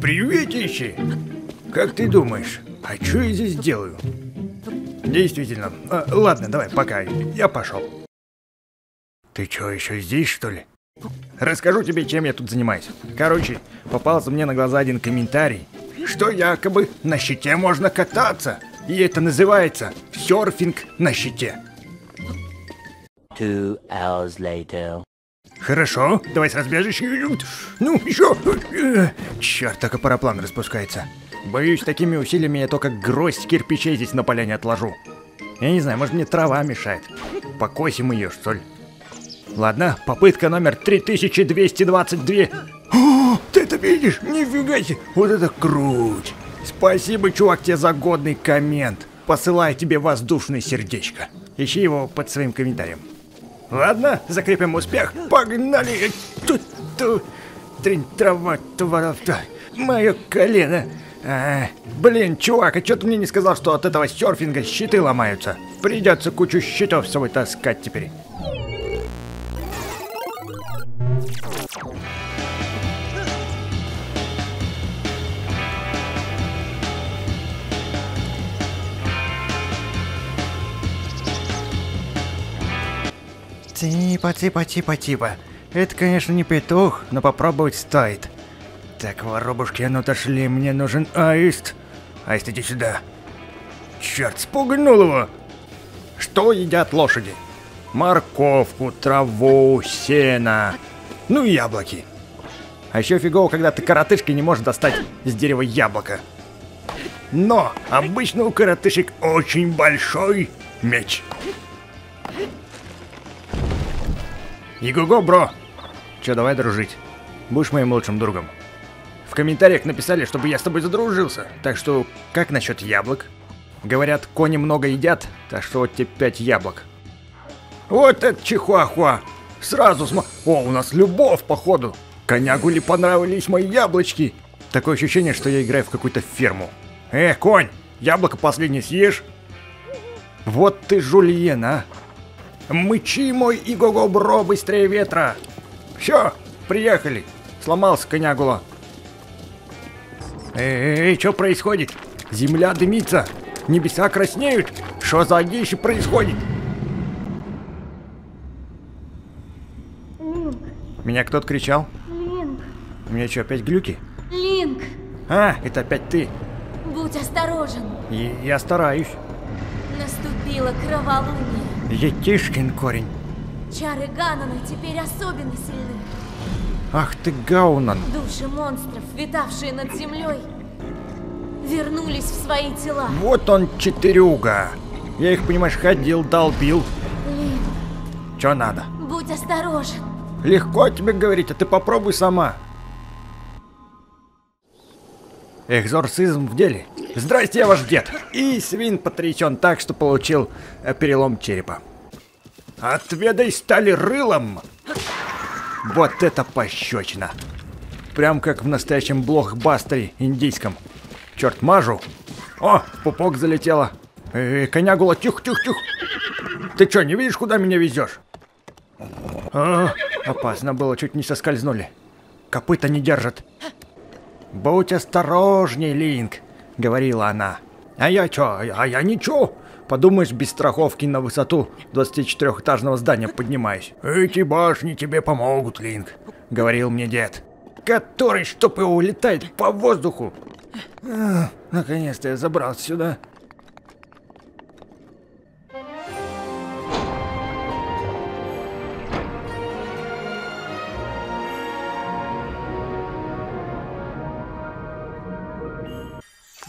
Приветище! Как ты думаешь, а что я здесь делаю? Действительно. Ладно, давай, пока. Я пошел. Ты что, еще здесь, что ли? Расскажу тебе, чем я тут занимаюсь. Короче, попался мне на глаза один комментарий, что якобы на щите можно кататься. И это называется серфинг на щите. 2 hours later. Хорошо, давай с разбежища. Ну, еще. Черт, так и параплан распускается. Боюсь, такими усилиями я только гроздь кирпичей здесь на поляне отложу. Я не знаю, может мне трава мешает. Покосим ее, что ли? Ладно, попытка номер 3222. О, ты это видишь? Нифига себе, вот это круть. Спасибо, чувак, тебе за годный коммент. Посылаю тебе воздушное сердечко. Ищи его под своим комментарием. Ладно, закрепим успех. Погнали! Тут трава, мое колено. Блин, чувак, а чё ты мне не сказал, что от этого серфинга щиты ломаются? Придется кучу щитов с собой таскать теперь. Типа. Это, конечно, не петух, но попробовать стоит. Так, воробушки, а ну отошли, мне нужен аист. Аист, иди сюда. Черт, спугнул его. Что едят лошади? Морковку, траву, сено. Ну и яблоки. А еще фигово, когда ты коротышки не можешь достать с дерева яблоко. Но обычно у коротышек очень большой меч. Игуго, бро! Чё, давай дружить. Будешь моим лучшим другом. В комментариях написали, чтобы я с тобой задружился. Так что, как насчет яблок? Говорят, кони много едят, так что вот тебе 5 яблок. Вот это чихуахуа! Сразу О, у нас любовь, походу! Конягу ли понравились мои яблочки? Такое ощущение, что я играю в какую-то ферму. Эх, конь! Яблоко последнее съешь? Вот ты жульен, а! Мычи мой Игого, бро, быстрее ветра! Все, приехали! Сломался конягула. Эй, что происходит? Земля дымится, небеса краснеют. Что за дичь происходит? Линк. Меня кто-то кричал? Линк. У меня что, опять глюки? Линк. А, это опять ты. Будь осторожен. Я стараюсь. Наступила кроволуние. Етишкин корень. Чары Гаунана теперь особенно сильны. Ах ты, Гаунан. Души монстров, витавшие над землей, вернулись в свои тела. Вот он, Четырюга. Я их, понимаешь, ходил, долбил. Лин. Чё надо? Будь осторожен. Легко тебе говорить, а ты попробуй сама. Экзорцизм в деле. Здрасте, я ваш дед. И свин потрясен так, что получил перелом черепа. Отведай стали рылом. Вот это пощечина. Прям как в настоящем блокбастере индийском. Черт, мажу. О, пупок залетела. Конягула, тихо. Ты что, не видишь, куда меня везешь? Опасно было, чуть не соскользнули. Копыта не держат. «Будь осторожней, Линк», — говорила она. «А я чё? А я ничего. Подумаешь, без страховки на высоту 24-этажного здания поднимаюсь». «Эти башни тебе помогут, Линк», — говорил мне дед. «Который, чтоб его, улетает по воздуху». Наконец-то я забрался сюда.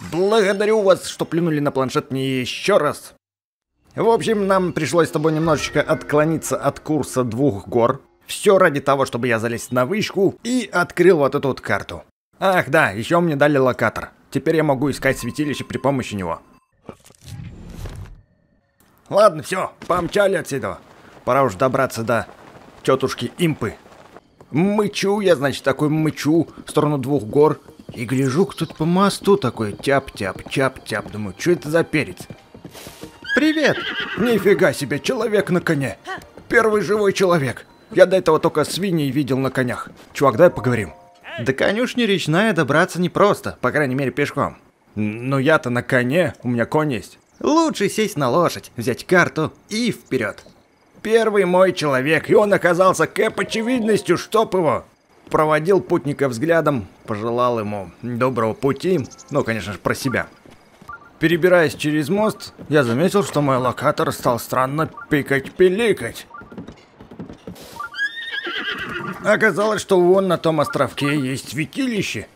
Благодарю вас, что плюнули на планшет мне еще раз. В общем, нам пришлось с тобой немножечко отклониться от курса 2 гор. Все ради того, чтобы я залез на вышку и открыл вот эту вот карту. Ах да, еще мне дали локатор. Теперь я могу искать святилище при помощи него. Ладно, все, помчали отсюда. Пора уж добраться до тетушки Импы. Мычу я, значит, такой мычу в сторону 2 гор. И гляжу, кто-то по мосту такой, тяп-тяп. Думаю, что это за перец? Привет! Нифига себе, человек на коне. Первый живой человек. Я до этого только свиней видел на конях. Чувак, давай поговорим. До конюшни речная добраться непросто, по крайней мере пешком. Но я-то на коне, у меня конь есть. Лучше сесть на лошадь, взять карту и вперед. Первый мой человек, и он оказался Кэп очевидностью, чтоб его. Проводил путника взглядом, пожелал ему доброго пути, ну, конечно же, про себя. Перебираясь через мост, я заметил, что мой локатор стал странно пикать-пиликать. Оказалось, что вон на том островке есть святилище.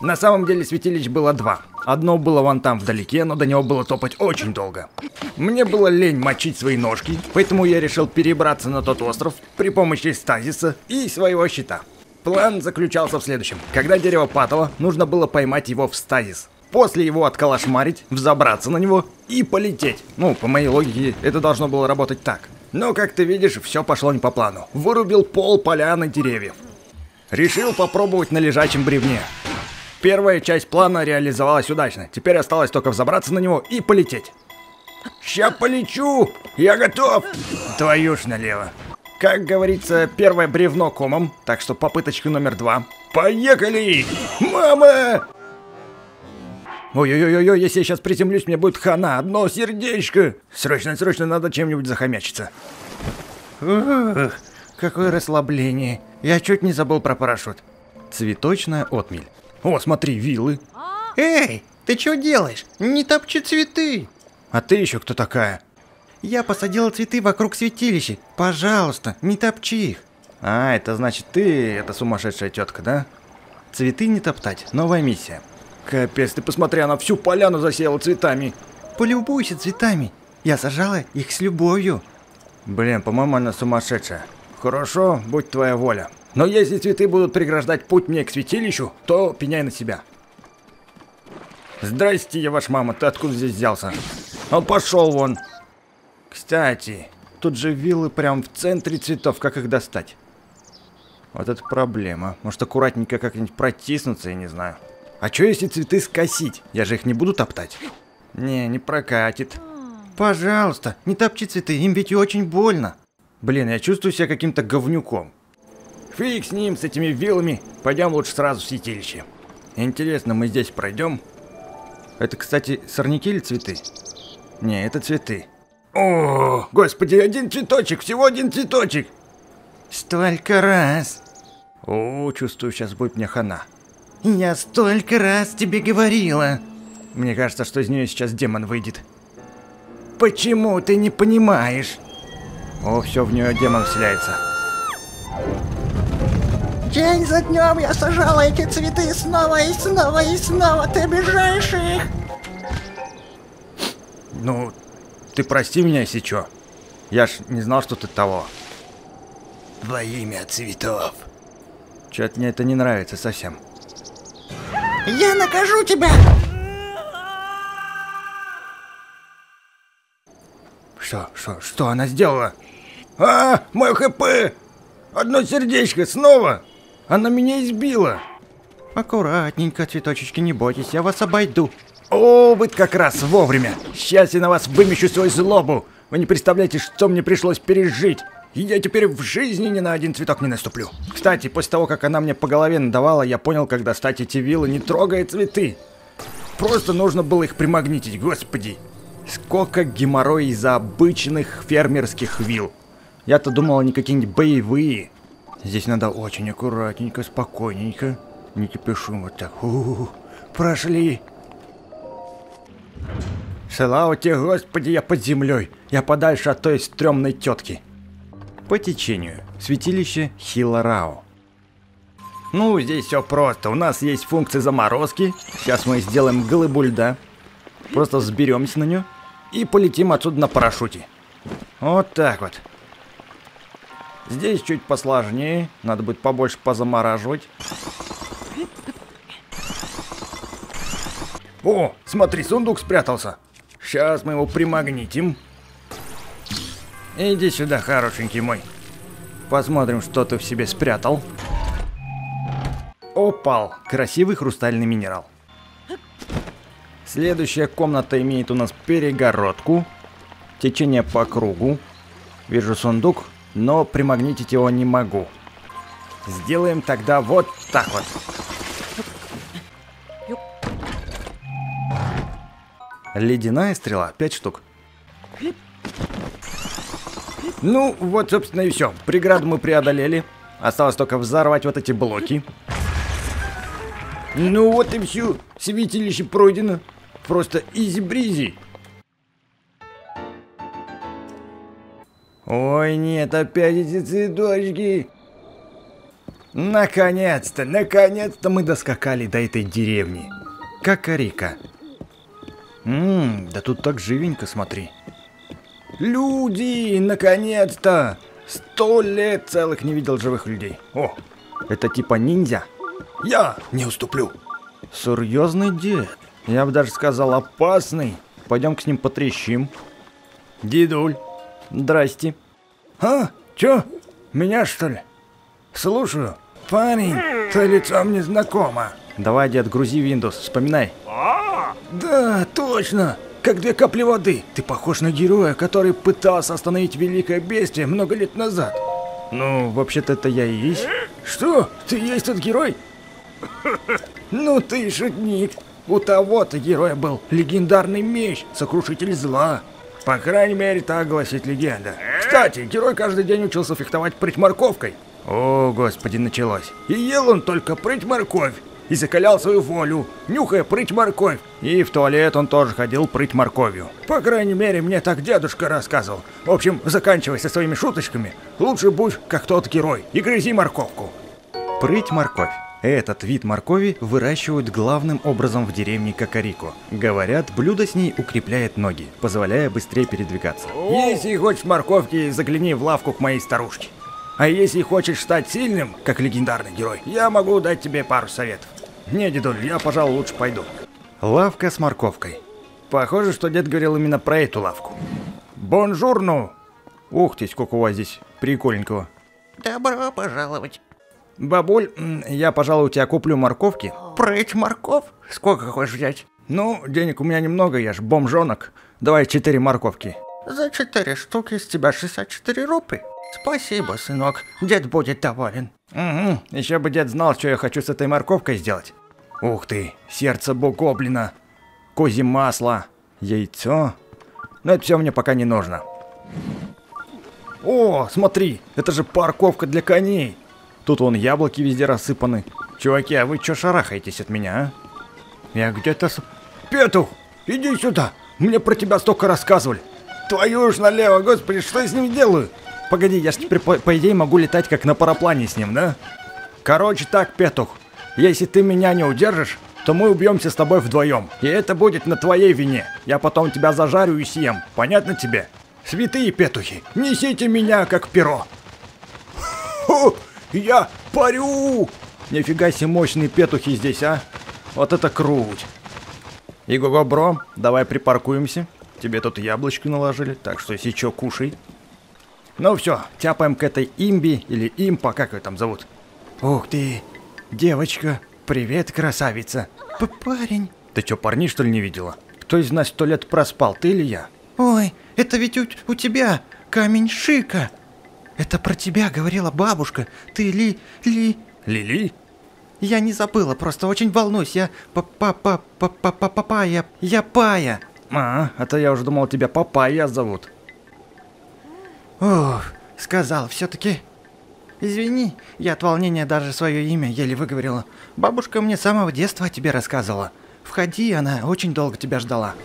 На самом деле святилищ было два. Одно было вон там вдалеке, но до него было топать очень долго. Мне было лень мочить свои ножки, поэтому я решил перебраться на тот остров при помощи стазиса и своего щита. План заключался в следующем. Когда дерево падало, нужно было поймать его в стазис. После его отколошмарить, взобраться на него и полететь. Ну, по моей логике, это должно было работать так. Но, как ты видишь, все пошло не по плану. Вырубил пол поляны деревьев. Решил попробовать на лежачем бревне. Первая часть плана реализовалась удачно. Теперь осталось только взобраться на него и полететь. Ща полечу! Я готов! Твою ж налево. Как говорится, первое бревно комом. Так что попыточка номер 2. Поехали! Мама! Ой-ой-ой-ой, если я сейчас приземлюсь, мне будет хана. Одно сердечко. Срочно-срочно надо чем-нибудь захомячиться. Ух, какое расслабление. Я чуть не забыл про парашют. Цветочная отмель. О, смотри, вилы. Эй, ты чё делаешь? Не топчи цветы. А ты еще кто такая? Я посадила цветы вокруг святилища. Пожалуйста, не топчи их. А, это значит ты, эта сумасшедшая тетка, да? Цветы не топтать. Новая миссия. Капец, ты посмотри, она всю поляну засеяла цветами. Полюбуйся цветами. Я сажала их с любовью. Блин, по-моему, она сумасшедшая. Хорошо, будь твоя воля. Но если цветы будут преграждать путь мне к святилищу, то пеняй на себя. Здрасте, я ваш мама, ты откуда здесь взялся? Он пошел вон. Кстати, тут же вилы прям в центре цветов, как их достать? Вот это проблема. Может, аккуратненько как-нибудь протиснуться, я не знаю. А чё если цветы скосить? Я же их не буду топтать. Не, не прокатит. Пожалуйста, не топчи цветы, им ведь очень больно. Блин, я чувствую себя каким-то говнюком. Фиг с ним, с этими вилами. Пойдем лучше сразу в святилище. Интересно, мы здесь пройдем? Это, кстати, сорняки или цветы? Не, это цветы. О, господи, один цветочек, всего один цветочек. Столько раз. О, чувствую, сейчас будет мне хана. Я столько раз тебе говорила. Мне кажется, что из нее сейчас демон выйдет. Почему ты не понимаешь? О, все, в нее демон вселяется. День за днем я сажала эти цветы снова и снова и снова. Ты обижаешь их. Ну, ты прости меня, если чё. Я ж не знал, что ты того. Во имя цветов. Чё-то мне это не нравится совсем. Я накажу тебя! Что она сделала? А, мой ХП! Одно сердечко, снова! Она меня избила! Аккуратненько, цветочечки, не бойтесь, я вас обойду. О, вы как раз вовремя! Сейчас я на вас вымещу свою злобу! Вы не представляете, что мне пришлось пережить! И я теперь в жизни ни на один цветок не наступлю. Кстати, после того, как она мне по голове надавала, я понял, как достать эти вилы, не трогая цветы. Просто нужно было их примагнитить, господи. Сколько геморроя из-за обычных фермерских вил. Я-то думал, они какие-нибудь боевые. Здесь надо очень аккуратненько, спокойненько. Не кипишим вот так. Прошли. Слава тебе, господи, я под землей. Я подальше от той стрёмной тетки. По течению. Святилище Хиларао. Ну, здесь все просто. У нас есть функция заморозки. Сейчас мы сделаем глыбу льда. Просто взберемся на нее и полетим отсюда на парашюте. Вот так вот. Здесь чуть посложнее. Надо будет побольше позамораживать. О, смотри, сундук спрятался. Сейчас мы его примагнитим. Иди сюда, хорошенький мой. Посмотрим, что ты в себе спрятал. Опал. Красивый хрустальный минерал. Следующая комната имеет у нас перегородку. Течение по кругу. Вижу сундук. но примагнитить его не могу. Сделаем тогда вот так вот. Ледяная стрела, 5 штук. Ну, вот, собственно, и все. Преграду мы преодолели. Осталось только взорвать вот эти блоки. Ну вот и все. Святилище пройдено. Просто изи-бризи. Ой, нет, опять эти цветочки. Наконец-то, наконец-то мы доскакали до этой деревни. Какарика. Да тут так живенько, смотри. Люди, наконец-то! 100 лет целых не видел живых людей. О, это типа ниндзя? Я не уступлю. Серьезный дед. Я бы даже сказал, опасный. Пойдем к ним потрещим. Дедуль. Здрасте. А, чё? Меня, что ли? Слушаю. Парень, твое лицо мне знакомо. Давай, дед, грузи Windows, вспоминай. Да, точно. Как 2 капли воды. Ты похож на героя, который пытался остановить великое бедствие много лет назад. Ну, вообще-то это я и есть. Что? Ты есть тот герой? Ну ты шутник. У того-то героя был легендарный меч, сокрушитель зла. По крайней мере, так гласит легенда. Кстати, герой каждый день учился фехтовать прыть-морковкой. О, господи, началось. И ел он только прыть-морковь. И закалял свою волю, нюхая прыть-морковь. И в туалет он тоже ходил прыть-морковью. По крайней мере, мне так дедушка рассказывал. В общем, заканчивай со своими шуточками. Лучше будь как тот герой и грызи морковку. Прыть-морковь. Этот вид моркови выращивают главным образом в деревне Кокорико. Говорят, блюдо с ней укрепляет ноги, позволяя быстрее передвигаться. Если хочешь морковки, загляни в лавку к моей старушке. А если хочешь стать сильным, как легендарный герой, я могу дать тебе пару советов. Не, дедуль, я, пожалуй, лучше пойду. Лавка с морковкой. Похоже, что дед говорил именно про эту лавку. Бонжурну! Ух ты, сколько у вас здесь прикольненького. Добро пожаловать. Бабуль, я, пожалуй, у тебя куплю морковки. Прыть морков? Сколько хочешь взять? Ну, денег у меня немного, я ж бомжонок. Давай 4 морковки. За 4 штуки с тебя 64 рупии. Спасибо, сынок. Дед будет доволен. Угу, еще бы дед знал, что я хочу с этой морковкой сделать. Ух ты, сердце бугоблина, козье масло, яйцо. Но это все мне пока не нужно. О, смотри, это же парковка для коней. Тут вон яблоки везде рассыпаны. Чуваки, а вы чё шарахаетесь от меня, а? Я где-то... Петух, иди сюда. Мне про тебя столько рассказывали. Твою ж налево, господи, что я с ним делаю? Погоди, я ж теперь, по идее, могу летать как на параплане с ним, да? Короче так, Петух. Если ты меня не удержишь, то мы убьемся с тобой вдвоем. И это будет на твоей вине. Я потом тебя зажарю и съем. Понятно тебе? Святые петухи, несите меня как перо. Ху! Я парю! Нифига себе мощные петухи здесь, а? Вот это круть! Иго-го, бро, давай припаркуемся. Тебе тут яблочки наложили, так что если чё, кушай. Ну все, тяпаем к этой имби или импа, как ее там зовут. Ух ты! Девочка, привет, красавица. Парень. Ты чё, парней что ли не видела? Кто из нас 100 лет проспал, ты или я? Ой, это ведь у тебя камень Шика. Это про тебя говорила бабушка. Ты Лили? Я не забыла, просто очень волнуюсь. Я Пая. Я Пая. А то я уже думал, тебя Папая зовут. Ох, сказал все-таки. Извини, я от волнения даже свое имя еле выговорила. Бабушка мне с самого детства о тебе рассказывала. Входи, она очень долго тебя ждала.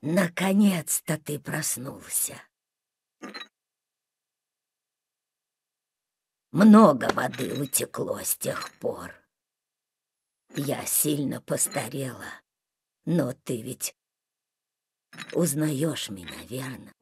Наконец-то ты проснулся. Много воды утекло с тех пор. Я сильно постарела, но ты ведь узнаешь меня, верно?